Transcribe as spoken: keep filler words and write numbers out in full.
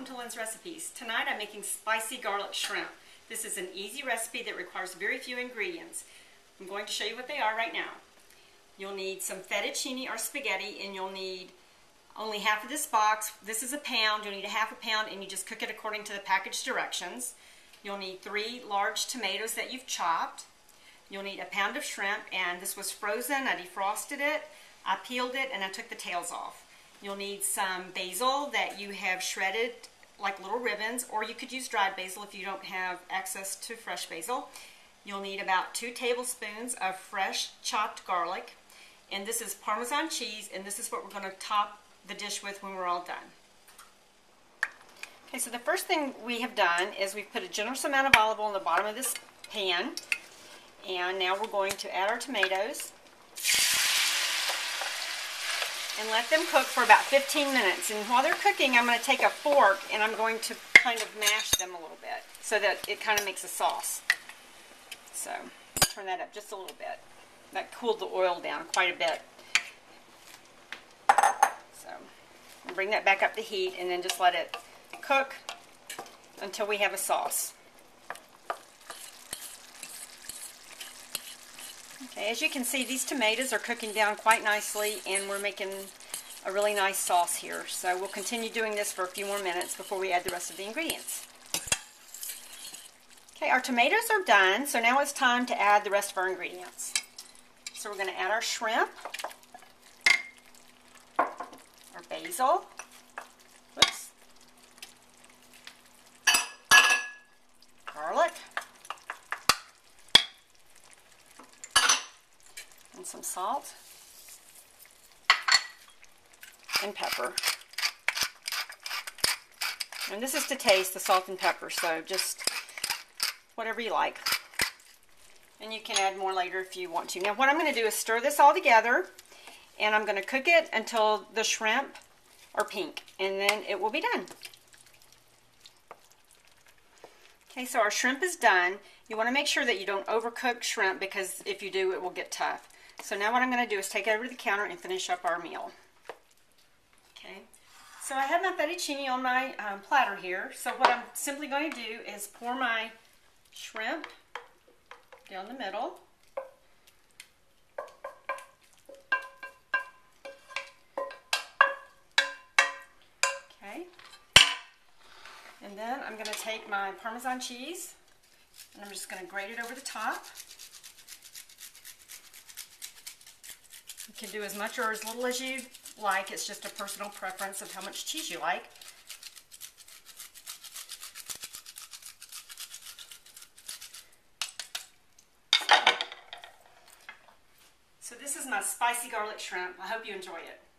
welcome to Lynn's Recipes. Tonight I'm making spicy garlic shrimp. This is an easy recipe that requires very few ingredients. I'm going to show you what they are right now. You'll need some fettuccine or spaghetti, and you'll need only half of this box. This is a pound. You'll need a half a pound, and you just cook it according to the package directions. You'll need three large tomatoes that you've chopped. You'll need a pound of shrimp, and this was frozen. I defrosted it, I peeled it, and I took the tails off. You'll need some basil that you have shredded like little ribbons, or you could use dried basil if you don't have access to fresh basil. You'll need about two tablespoons of fresh chopped garlic, and this is Parmesan cheese, and this is what we're going to top the dish with when we're all done. Okay, so the first thing we have done is we've put a generous amount of olive oil in the bottom of this pan, and now we're going to add our tomatoes and let them cook for about fifteen minutes. And while they're cooking, I'm going to take a fork and I'm going to kind of mash them a little bit so that it kind of makes a sauce. So turn that up just a little bit. That cooled the oil down quite a bit. So bring that back up to heat and then just let it cook until we have a sauce. Okay, as you can see, these tomatoes are cooking down quite nicely, and we're making a really nice sauce here. So we'll continue doing this for a few more minutes before we add the rest of the ingredients. Okay, our tomatoes are done, so now it's time to add the rest of our ingredients. So we're going to add our shrimp, our basil, whoops, garlic, and some salt and pepper. And this is to taste, the salt and pepper, so just whatever you like. And you can add more later if you want to. Now what I'm going to do is stir this all together, and I'm going to cook it until the shrimp are pink, and then it will be done. Okay, so our shrimp is done. You want to make sure that you don't overcook shrimp, because if you do, it will get tough. So now what I'm going to do is take it over to the counter and finish up our meal. Okay, so I have my fettuccine on my um, platter here. So what I'm simply going to do is pour my shrimp down the middle. Okay, and then I'm going to take my Parmesan cheese, and I'm just going to grate it over the top. You can do as much or as little as you like. It's just a personal preference of how much cheese you like. So this is my spicy garlic shrimp. I hope you enjoy it.